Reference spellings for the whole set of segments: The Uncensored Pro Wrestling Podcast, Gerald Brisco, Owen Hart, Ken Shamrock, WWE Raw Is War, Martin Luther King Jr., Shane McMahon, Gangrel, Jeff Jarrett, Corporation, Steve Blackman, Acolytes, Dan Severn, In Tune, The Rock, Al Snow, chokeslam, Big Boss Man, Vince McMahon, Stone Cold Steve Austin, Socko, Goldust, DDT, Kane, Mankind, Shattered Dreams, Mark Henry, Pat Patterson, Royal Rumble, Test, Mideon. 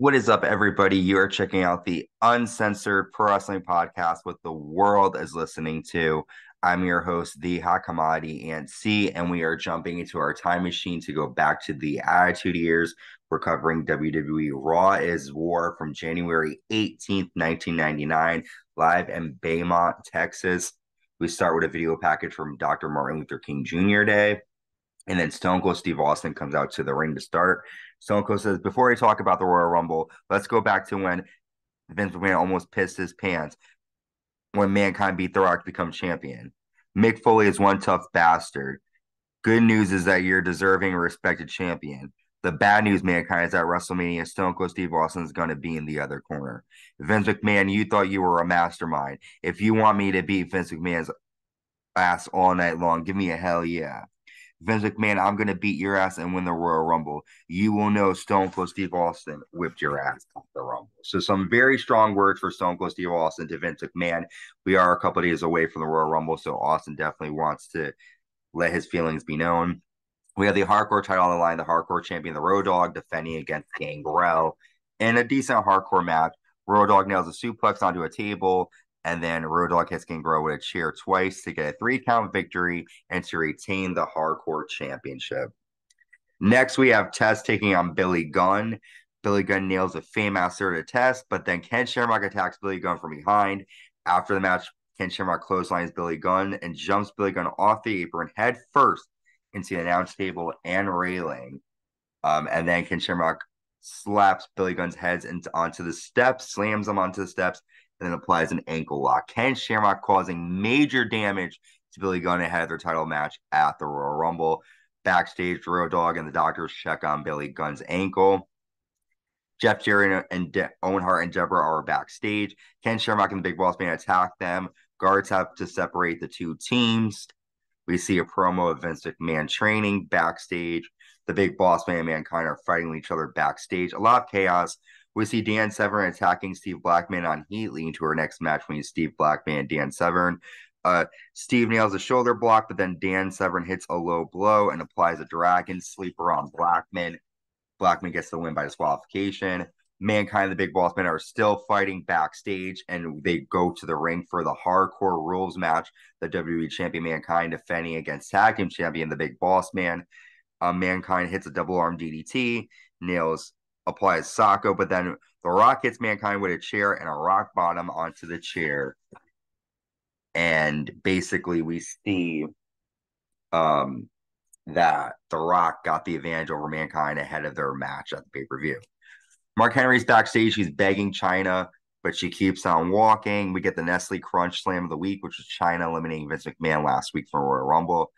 What is up, everybody? You are checking out the Uncensored Pro Wrestling Podcast, what the world is listening to. I'm your host, the Hot Commodity Ant C, and we are jumping into our time machine to go back to the Attitude Years. We're covering WWE Raw Is War from January 18th, 1999, live in Beaumont, Texas. We start with a video package from Dr. Martin Luther King Jr. Day. And then Stone Cold Steve Austin comes out to the ring to start. Stone Cold says, before I talk about the Royal Rumble, let's go back to when Vince McMahon almost pissed his pants when Mankind beat The Rock to become champion. Mick Foley is one tough bastard. Good news is that you're deserving and respected champion. The bad news, Mankind, is that WrestleMania, Stone Cold Steve Austin is going to be in the other corner. Vince McMahon, you thought you were a mastermind. If you want me to beat Vince McMahon's ass all night long, give me a hell yeah. Vince McMahon, I'm going to beat your ass and win the Royal Rumble. You will know Stone Cold Steve Austin whipped your ass at the Rumble. So some very strong words for Stone Cold Steve Austin to Vince McMahon. We are a couple of days away from the Royal Rumble, so Austin definitely wants to let his feelings be known. We have the Hardcore title on the line, the Hardcore champion, the Road Dogg, defending against Gangrel. In a decent Hardcore match, Road Dogg nails a suplex onto a table, and then Road Dogg hits Gangrel with a chair twice to get a 3-count victory and to retain the Hardcore Championship. Next, we have Test taking on Billy Gunn. Billy Gunn nails a Fame Master to Test, but then Ken Shamrock attacks Billy Gunn from behind. After the match, Ken Shamrock clotheslines Billy Gunn and jumps Billy Gunn off the apron head first into the announce table and railing. And then Ken Shamrock slaps Billy Gunn's heads onto the steps, slams him onto the steps, and then applies an ankle lock. Ken Shamrock causing major damage to Billy Gunn ahead of their title match at the Royal Rumble. Backstage, Road Dogg and the doctors check on Billy Gunn's ankle. Jeff Jarrett and Owen Hart and Deborah are backstage. Ken Shamrock and the Big Boss Man attack them. Guards have to separate the two teams. We see a promo of Vince McMahon training backstage. The Big Boss Man and Mankind are fighting each other backstage. A lot of chaos. We see Dan Severn attacking Steve Blackman on heat, leading to our next match between Steve Blackman and Dan Severn. Steve nails a shoulder block, but then Dan Severn hits a low blow and applies a dragon sleeper on Blackman. Blackman gets the win by disqualification. Mankind and the Big Boss Man are still fighting backstage, and they go to the ring for the Hardcore Rules match. The WWE Champion Mankind defending against Tag Team Champion the Big Boss Man. Mankind hits a double arm DDT, applies Socko, but then The Rock hits Mankind with a chair and a rock bottom onto the chair. And basically we see that The Rock got the advantage over Mankind ahead of their match at the pay-per-view. Mark Henry's backstage. He's begging Chyna, but she keeps on walking. We get the Nestle Crunch Slam of the Week, which was Chyna eliminating Vince McMahon last week from Royal Rumble.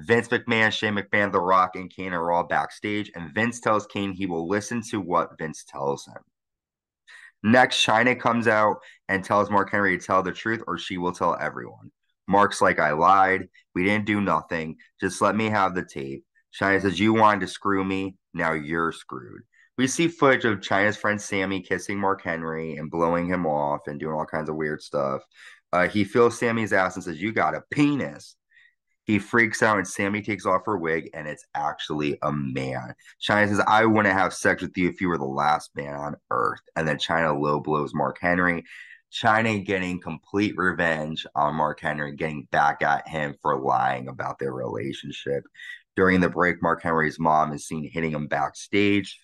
Vince McMahon, Shane McMahon, The Rock, and Kane are all backstage, and Vince tells Kane he will listen to what Vince tells him. Next, Chyna comes out and tells Mark Henry to tell the truth or she will tell everyone. Mark's like, I lied. We didn't do nothing. Just let me have the tape. Chyna says, you wanted to screw me. Now you're screwed. We see footage of Chyna's friend Sammy kissing Mark Henry and blowing him off and doing all kinds of weird stuff. He feels Sammy's ass and says, you got a penis. He freaks out and Sammy takes off her wig and it's actually a man. Chyna says, I wouldn't have sex with you if you were the last man on earth. And then Chyna low blows Mark Henry. Chyna getting complete revenge on Mark Henry, getting back at him for lying about their relationship. During the break, Mark Henry's mom is seen hitting him backstage.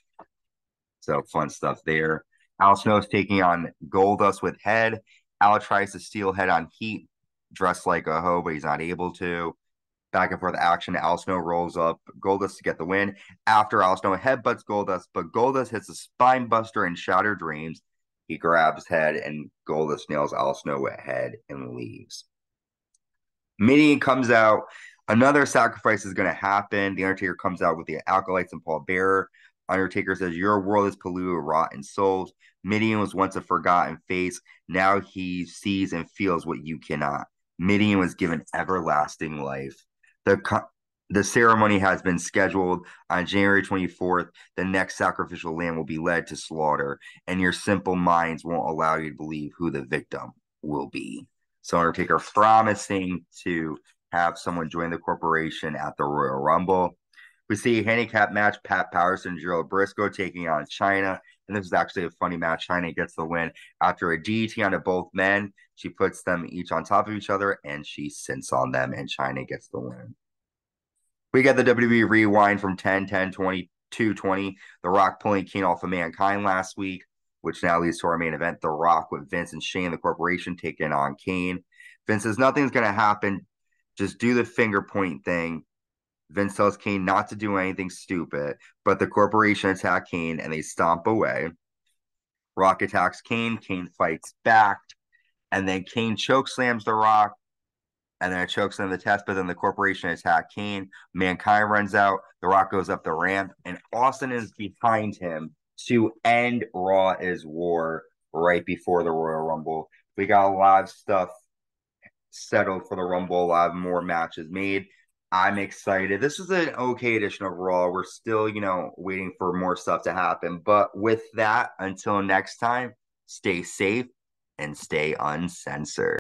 So fun stuff there. Al Snow is taking on Goldust with Head. Al tries to steal Head on heat, dressed like a hoe, but he's not able to. Back and forth action. Al Snow rolls up Goldust to get the win. After Al Snow headbutts Goldust, but Goldust hits a spine buster and Shattered Dreams. He grabs Head and Goldust nails Al Snow with Head and leaves. Mideon comes out. Another sacrifice is going to happen. The Undertaker comes out with the Acolytes and Paul Bearer. Undertaker says, your world is polluted with rotten souls. Mideon was once a forgotten face. Now he sees and feels what you cannot. Mideon was given everlasting life. The ceremony has been scheduled on January 24th. The next sacrificial lamb will be led to slaughter, and your simple minds won't allow you to believe who the victim will be. So Undertaker promising to have someone join the corporation at the Royal Rumble. We see a handicap match, Pat Patterson, Gerald Brisco taking on Chyna. And this is actually a funny match. Chyna gets the win after a DDT onto both men. She puts them each on top of each other, and she sits on them, and Chyna gets the win. We got the WWE Rewind from 10/10/22/20. The Rock pulling Kane off of Mankind last week, which now leads to our main event, The Rock with Vince and Shane, the Corporation, taking on Kane. Vince says nothing's going to happen. Just do the finger point thing. Vince tells Kane not to do anything stupid, but the Corporation attack Kane, and they stomp away. Rock attacks Kane. Kane fights back, and then Kane chokeslams The Rock, and then it chokeslam the Test, but then the Corporation attack Kane. Mankind runs out. The Rock goes up the ramp, and Austin is behind him to end Raw Is War right before the Royal Rumble. We got a lot of stuff settled for the Rumble, a lot more matches made. I'm excited. This is an okay edition of Raw. We're still, waiting for more stuff to happen. But with that, until next time, stay safe and stay uncensored.